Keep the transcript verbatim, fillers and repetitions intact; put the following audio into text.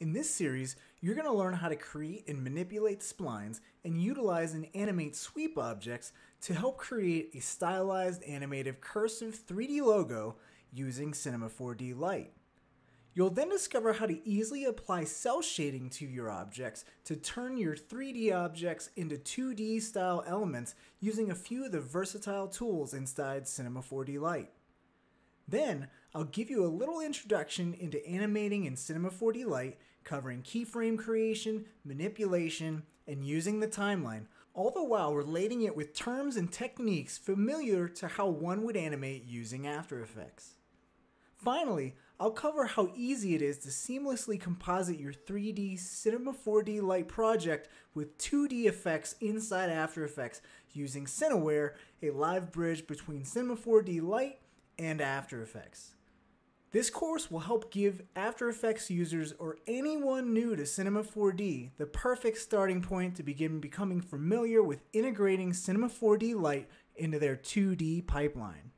In this series, you're going to learn how to create and manipulate splines and utilize and animate sweep objects to help create a stylized, animative, cursive three D logo using Cinema four D Lite. You'll then discover how to easily apply cell shading to your objects to turn your three D objects into two D style elements using a few of the versatile tools inside Cinema four D Lite. Then, I'll give you a little introduction into animating in Cinema four D Lite, covering keyframe creation, manipulation, and using the timeline, all the while relating it with terms and techniques familiar to how one would animate using After Effects. Finally, I'll cover how easy it is to seamlessly composite your three D Cinema four D Lite project with two D effects inside After Effects using Cineware, a live bridge between Cinema four D Lite and After Effects. This course will help give After Effects users or anyone new to Cinema four D the perfect starting point to begin becoming familiar with integrating Cinema four D Lite into their two D pipeline.